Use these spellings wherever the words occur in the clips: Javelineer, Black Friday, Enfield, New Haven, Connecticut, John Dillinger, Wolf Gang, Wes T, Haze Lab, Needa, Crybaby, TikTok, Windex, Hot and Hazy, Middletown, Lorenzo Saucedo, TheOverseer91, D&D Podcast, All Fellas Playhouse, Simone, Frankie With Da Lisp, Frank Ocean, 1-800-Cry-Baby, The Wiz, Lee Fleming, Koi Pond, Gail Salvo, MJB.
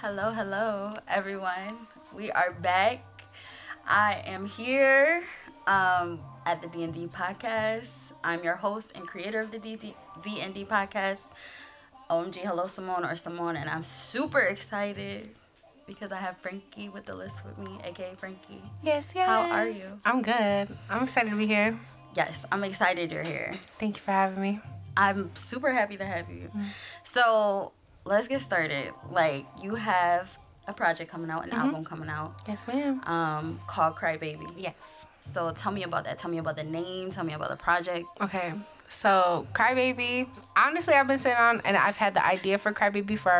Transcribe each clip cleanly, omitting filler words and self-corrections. Hello, hello, everyone. We are back. I am here at the D&D Podcast. I'm your host and creator of the D&D Podcast. OMG, hello, Simone, or Simone, and I'm super excited because I have Frankie with the Lisp with me, aka Frankie. Yes, yes. How are you? I'm good. I'm excited to be here. Yes, I'm excited you're here. Thank you for having me. I'm super happy to have you. So let's get started. Like, you have a project coming out, an album coming out. Yes, ma'am. Called Crybaby. Yes. So tell me about that. Tell me about the name. Tell me about the project. Okay. So Crybaby. Honestly, I've been sitting on, and I've had the idea for Crybaby for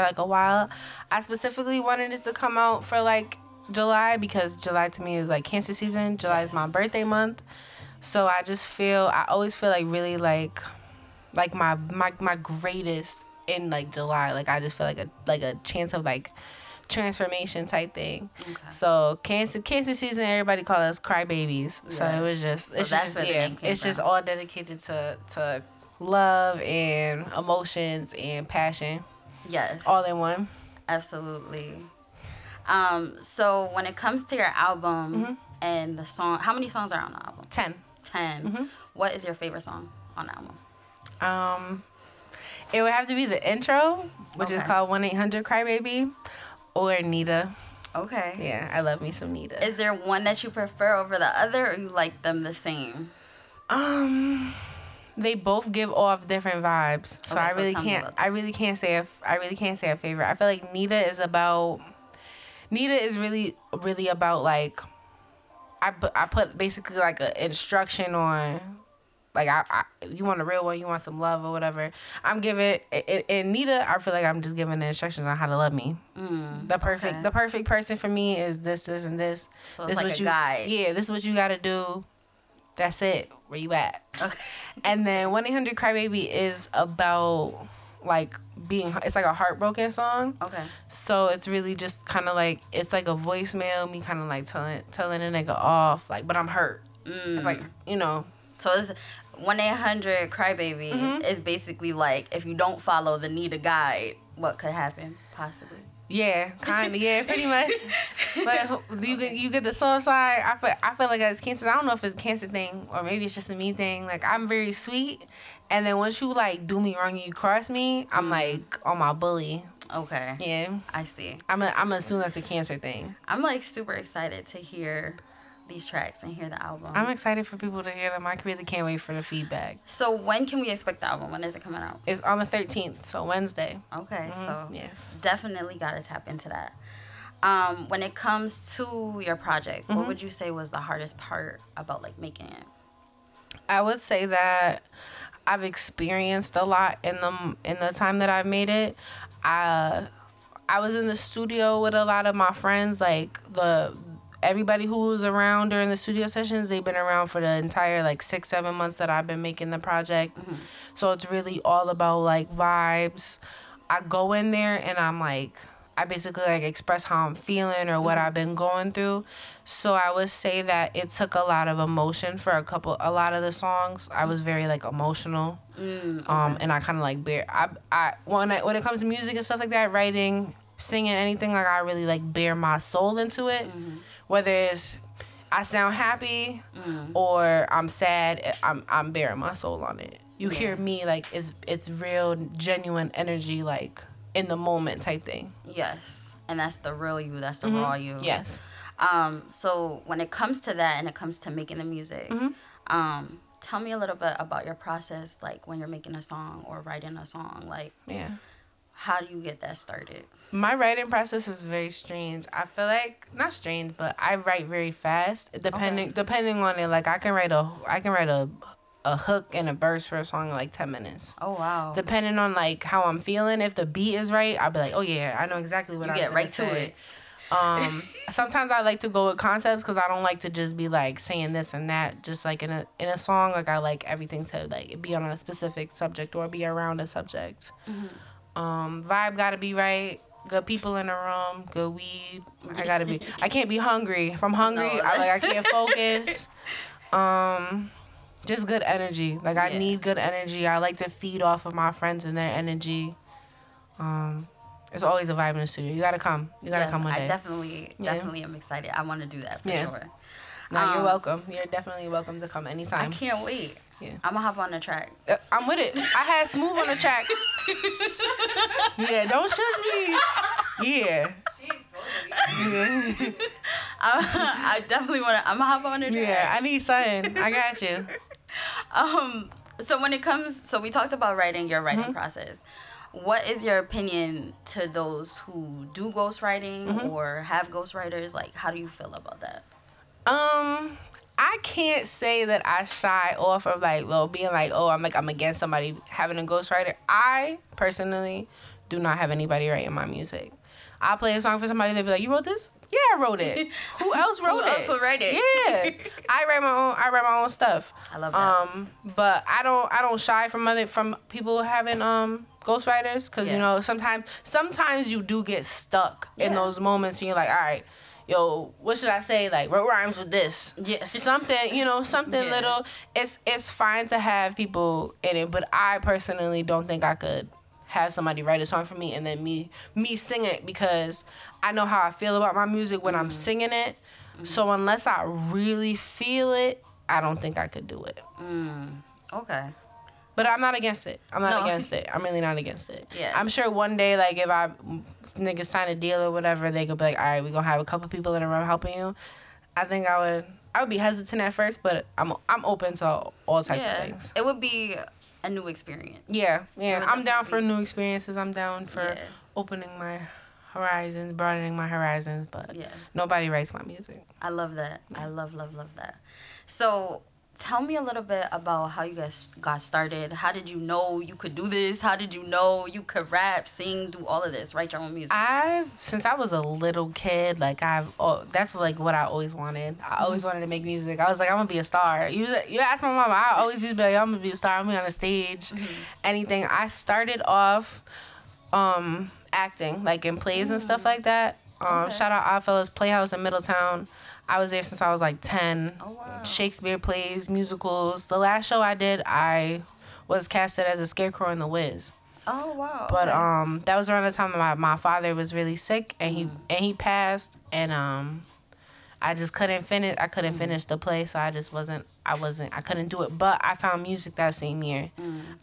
a while. I specifically wanted it to come out for like July, because July to me is like cancer season. July is my birthday month. So I just feel, I always feel like really like my greatest in like July. Like, I just feel like a chance of like transformation type thing. Okay. So cancer season, everybody call us crybabies. Yeah. So it was just, it's just all dedicated to love and emotions and passion. Yes. All in one. Absolutely. So when it comes to your album and the song, how many songs are on the album? 10. What is your favorite song on the album? It would have to be the intro, which is called 1-800-Cry-Baby, or Needa. Okay. Yeah, I love me some Needa. Is there one that you prefer over the other, or you like them the same? They both give off different vibes, so I really can't say a favorite. I feel like Needa is really about like, I put basically like an instruction on. Like, you want a real one, you want some love or whatever. I'm giving, and Needa, I feel like I'm just giving the instructions on how to love me. The perfect person for me is this, this, and this. So it's this like a guide. Yeah, this is what you got to do. That's it. Where you at? Okay. And then 1-800-Cry-Baby is about, like, being, it's like a heartbroken song. Okay. So it's really just kind of like, it's like a voicemail, me kind of like telling a nigga off, like, but I'm hurt. It's like, you know. So it's 1-800-Cry-Baby is basically like, if you don't follow the Needa guide, what could happen, possibly? Yeah, kind of, yeah, pretty much. But you get the soft side. I feel like as cancer, I don't know if it's a cancer thing or maybe it's just a me thing. Like, I'm very sweet, and then once you, like, do me wrong and you cross me, I'm, like, on my bully. Okay. Yeah. I see. I'm assuming that's a cancer thing. I'm, like, super excited to hear these tracks and hear the album. I'm excited for people to hear them. I really can't wait for the feedback. So when can we expect the album? When is it coming out? It's on the 13th, so Wednesday. Okay, so yes, definitely gotta tap into that. When it comes to your project, what would you say was the hardest part about like making it? I would say that I've experienced a lot in the time that I've made it. I was in the studio with a lot of my friends, like everybody who was around during the studio sessions, they've been around for the entire, like, 6-7 months that I've been making the project. So it's really all about, like, vibes. I go in there and I'm, like, I basically, like, express how I'm feeling or what I've been going through. So I would say that it took a lot of emotion for a lot of the songs. I was very, like, emotional. And I kind of, like, when it comes to music and stuff like that, writing, singing, anything, like, I really, like, bare my soul into it. Whether it's I sound happy or I'm sad, I'm bearing my soul on it. You hear me, like, it's real, genuine energy, like, in the moment type thing. Yes, and that's the real you, that's the raw you. Yes. So when it comes to that and it comes to making the music, tell me a little bit about your process, like, when you're making a song or writing a song, like, how do you get that started? My writing process is very strange. I feel like, not strange, but I write very fast. Depending on it, like, I can write a hook and a verse for a song in like 10 minutes. Oh, wow. Depending on like how I'm feeling, if the beat is right, I'll be like, oh yeah, I know exactly what I'm gonna say. Get right to it. Sometimes I like to go with concepts because I don't like to just be like saying this and that just like in a song. Like, I like everything to like be on a specific subject or be around a subject. Vibe gotta be right, good people in the room, good weed. I can't be hungry. If I'm hungry, I can't focus. Just good energy. Like, I need good energy. I like to feed off of my friends and their energy. It's always a vibe in the studio. You gotta come. You gotta come one day. I definitely am excited. I want to do that for sure. No, you're welcome. You're definitely welcome to come anytime. I can't wait. Yeah. I'm gonna hop on the track. I'm with it. I had Smooth on the track. Yeah, don't shush me. Yeah. I definitely want to. I'm gonna hop on the track. Yeah, I need something. I got you. So when it comes, so we talked about writing, your writing process. What is your opinion to those who do ghostwriting or have ghostwriters? Like, how do you feel about that? I can't say that I shy off of like, well, being like, oh, I'm against somebody having a ghostwriter. I personally do not have anybody writing my music. I play a song for somebody, they'll be like, you wrote this? Yeah, I wrote it. Who else wrote it? Who else wrote it? Yeah. I write my own stuff. I love that. But I don't shy from people having ghostwriters, because you know, sometimes you do get stuck in those moments and you're like, all right, yo, what should I say? Like, what rhymes with this? Yes. Something, you know, something little. It's fine to have people in it, but I personally don't think I could have somebody write a song for me and then me sing it, because I know how I feel about my music when I'm singing it. So unless I really feel it, I don't think I could do it. Okay. But I'm not against it. I'm really not against it. Yeah. I'm sure one day, like, if niggas sign a deal or whatever, they could be like, all right, we're going to have a couple people in the room helping you. I think I would be hesitant at first, but I'm open to all types of things. It would be a new experience. Yeah, yeah. I'm down for new experiences. I'm down for opening my horizons, broadening my horizons, but nobody writes my music. I love that. Yeah. I love that. So tell me a little bit about how you guys got started. How did you know you could do this? How did you know you could rap, sing, do all of this, write your own music? Since I was a little kid, like, that's like what I always wanted. I always wanted to make music. I was like, I'm going to be a star. You ask my mama, I always used to be like, I'm going to be a star. I'm going to be on the stage, anything. I started off acting, like in plays and stuff like that. Shout out All Fellas Playhouse in Middletown. I was there since I was like 10. Oh, wow. Shakespeare plays, musicals. The last show I did, I was casted as a scarecrow in The Wiz. Oh, wow. But that was around the time my father was really sick, and he passed, and I just couldn't finish. I couldn't finish the play, so I just I couldn't do it. But I found music that same year.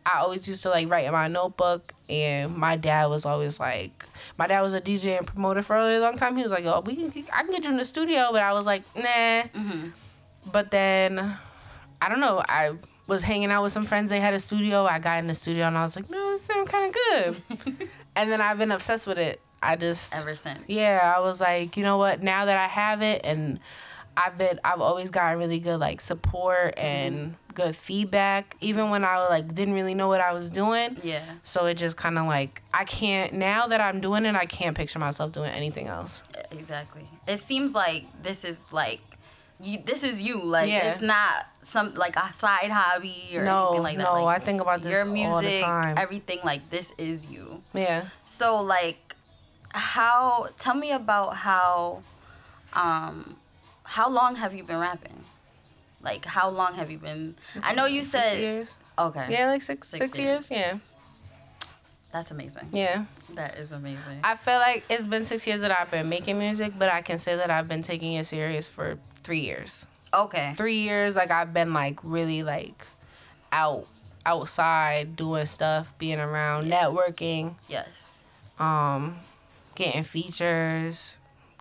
I always used to like write in my notebook, and my dad was a DJ and promoter for a really long time. He was like, "Oh, I can get you in the studio," but I was like, "Nah." But then, I don't know. I was hanging out with some friends. They had a studio. I got in the studio, and I was like, "No, this sounds kind of good." And then I've been obsessed with it. Ever since. Yeah, I was like, you know what? Now that I have it, and I've always gotten really good like support and good feedback, even when I like didn't really know what I was doing. Yeah. So it just kind of like, now that I'm doing it, I can't picture myself doing anything else. Exactly. It seems like this is like you. Like, it's not some like a side hobby or anything like that. No, like, I think about this all the time. Your music, everything, like, this is you. Yeah. So like, tell me about how long have you been rapping? Like, how long have you been? I know you said 6 years. Okay. Yeah, like six years. Yeah. That's amazing. Yeah. That is amazing. I feel like it's been 6 years that I've been making music, but I can say that I've been taking it serious for 3 years. Okay. 3 years, like, I've been like really like outside doing stuff, being around, networking. Yes. Getting features,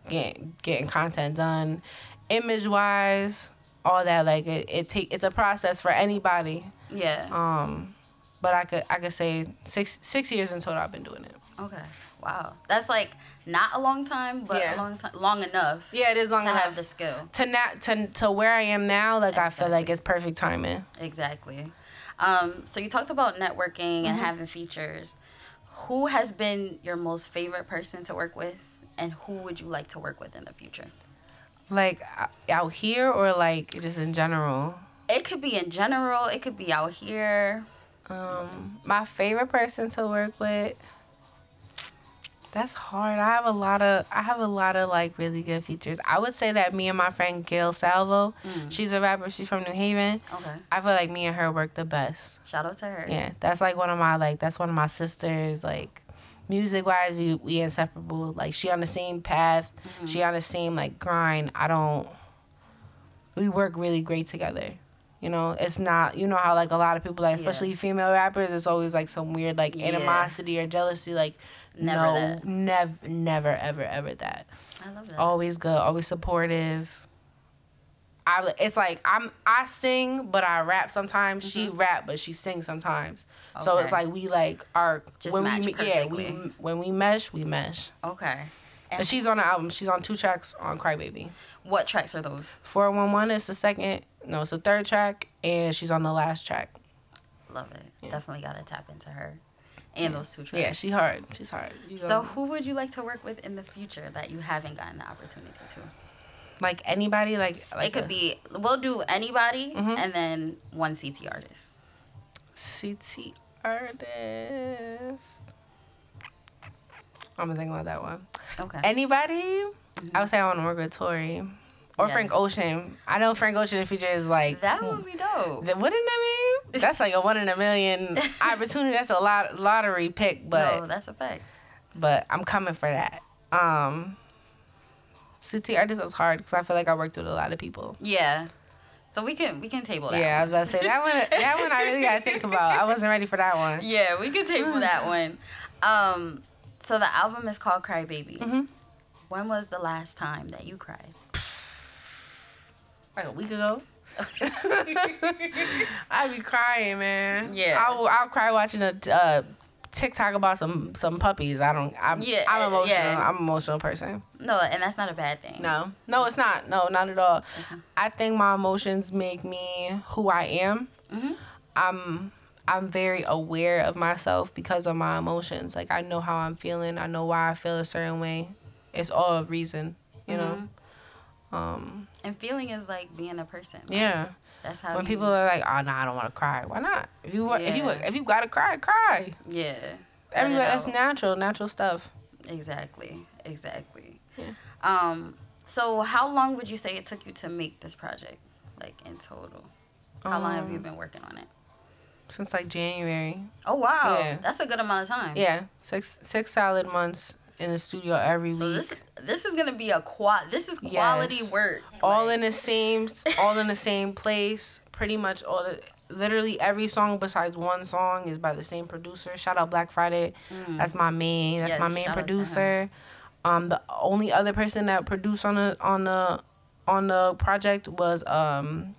getting content done, image-wise, all that. Like, it's a process for anybody. Yeah. But I could say six years in total I've been doing it. Okay. Wow. That's like not a long time, but a long time, long enough. Yeah, it is long enough to have the skill. To where I am now, like, exactly. I feel like it's perfect timing. Exactly. So you talked about networking and having features. Who has been your most favorite person to work with, and who would you like to work with in the future? Like, out here, or like just in general? It could be in general. It could be out here. My favorite person to work with. That's hard. I have a lot of like really good features. I would say that me and my friend Gail Salvo, she's a rapper. She's from New Haven. Okay. I feel like me and her work the best. Shout out to her. Yeah, that's like one of my sisters. Like, music wise, we inseparable. Like, she on the same path, mm-hmm. she on the same like grind. We work really great together. You know, it's not, you know how like a lot of people, like especially female rappers, it's always like some weird like animosity or jealousy. Like, never ever that. I love that. Always good, always supportive. It's like I sing, but I rap sometimes. Mm-hmm. She rap, but she sings sometimes. Okay. So it's like we like are just when match we perfectly. Yeah, when we mesh, we mesh. Okay. And she's on the album. She's on 2 tracks on Crybaby. What tracks are those? 411 is the second. No, it's the third track, and she's on the last track. Love it. Yeah. Definitely gotta tap into her. And those 2 tracks. Yeah, she's hard. She's hard. So who would you like to work with in the future that you haven't gotten the opportunity to? Like anybody, like it could be. We'll do anybody, mm-hmm. and then one CT artist. CT artist. I'm gonna think about that one. Okay. Anybody? Mm-hmm. I would say I want to work with Tori or Frank Ocean. I know Frank Ocean in the future is like that would be dope. Wouldn't that be? That's like a 1 in a million opportunity. That's a lottery pick, but no, that's a fact. But I'm coming for that. CT artist was hard because I feel like I worked with a lot of people. Yeah, so we can table that. Yeah, I was about to say that one. That one I really gotta think about. I wasn't ready for that one. Yeah, we can table that one. So the album is called Crybaby. Mm-hmm. When was the last time that you cried? Like a week ago. I be crying, man. Yeah, I'll cry watching a TikTok about some puppies. I'm emotional. Yeah. I'm an emotional person. No, and that's not a bad thing. No, it's not. No, not at all. Uh-huh. I think my emotions make me who I am. Mm-hmm. I'm very aware of myself because of my emotions. Like, I know how I'm feeling. I know why I feel a certain way. It's all a reason, you mm-hmm. know. And feeling is like being a person. Like, yeah. That's how when people are like, oh, no, I don't want to cry. Why not? If you got to cry, cry. Yeah. Everywhere, that's natural stuff. Exactly. Yeah. So how long would you say it took you to make this project, like, in total? How long have you been working on it? Since, like, January. Oh, wow. Yeah. That's a good amount of time. Yeah. Six solid months in the studio every week. This is gonna be quality work. All in the same place. Pretty much literally every song besides one song is by the same producer. Shout out Black Friday. Mm. That's my main producer. The only other person that produced on the project was John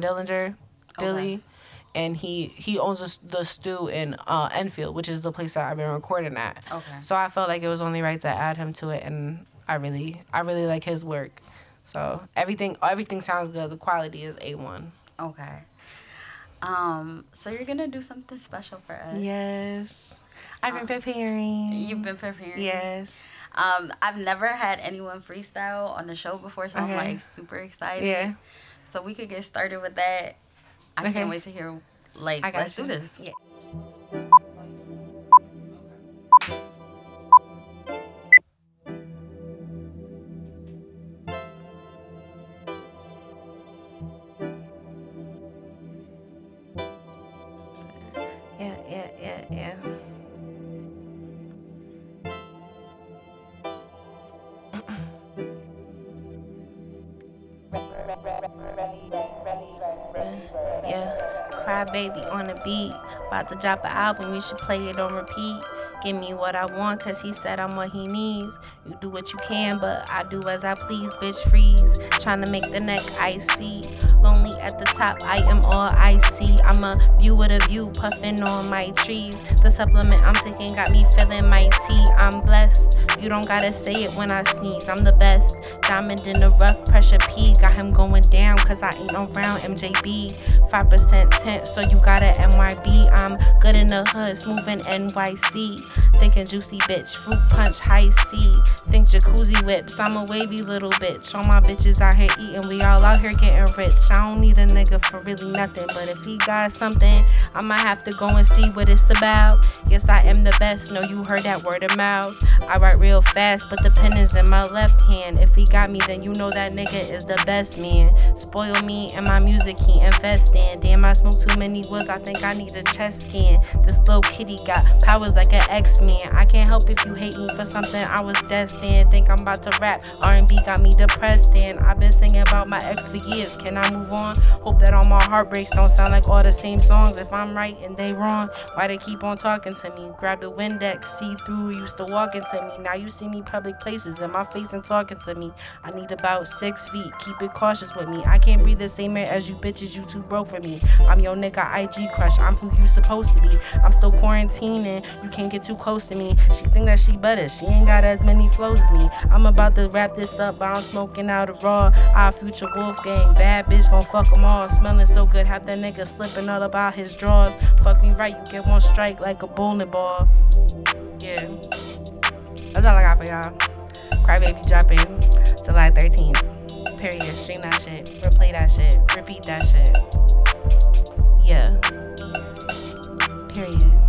Dillinger, Dilly. Okay. And he owns the stew in Enfield, which is the place that I've been recording at. Okay. So I felt like it was only right to add him to it, and I really like his work. So everything sounds good. The quality is A1. Okay. So you're gonna do something special for us. Yes. I've been preparing. You've been preparing. Yes. I've never had anyone freestyle on the show before, so I'm like super excited. Yeah. So we could get started with that. I can't wait to hear, like, let's do this. Yeah. Crybaby on a beat, about to drop an album, you should play it on repeat. Give me what I want, cause he said I'm what he needs. You do what you can, but I do as I please. Bitch freeze, trying to make the neck icy. Lonely at the top, I am all icy. I'm a view with a view, puffing on my trees. The supplement I'm taking got me feeling my tea. I'm blessed, you don't gotta say it when I sneeze. I'm the best, diamond in the rough, pressure P. Got him going down, cause I ain't around MJB. 5% tent, so you gotta MYB. I'm good in the hood, smooth in NYC. Thinking juicy bitch, fruit punch, high C. Think jacuzzi whips, I'm a wavy little bitch. All my bitches out here eating, we all out here getting rich. I don't need a nigga for really nothing, but if he got something, I might have to go and see what it's about. Yes, I am the best, no, you heard that word of mouth. I write real real fast, but the pen is in my left hand. If he got me, then you know that nigga is the best man. Spoil me and my music he invest in. Damn, I smoke too many woods, I think I need a chest scan. This little kitty got powers like an X-Man. I can't help if you hate me for something I was destined. Think I'm about to rap, R&B got me depressed, and I've been singing about my ex for years. Can I move on? Hope that all my heartbreaks don't sound like all the same songs. If I'm right and they wrong, why they keep on talking to me? Grab the Windex, see through, used to walk into me. Now you see me public places in my face and talking to me. I need about 6 feet, keep it cautious with me. I can't breathe the same air as you bitches, you too broke for me. I'm your nigga IG crush, I'm who you supposed to be. I'm still quarantining, you can't get too close to me. She think that she better, she ain't got as many flows as me. I'm about to wrap this up, but I'm smoking out a raw. Our future Wolf Gang, bad bitch gon' fuck them all. Smelling so good, have that nigga slipping all about his drawers. Fuck me right, you get one strike like a bowling ball. Yeah, that's all I got for y'all. Crybaby dropping July 13th. Period. Stream that shit. Replay that shit. Repeat that shit. Yeah. Period.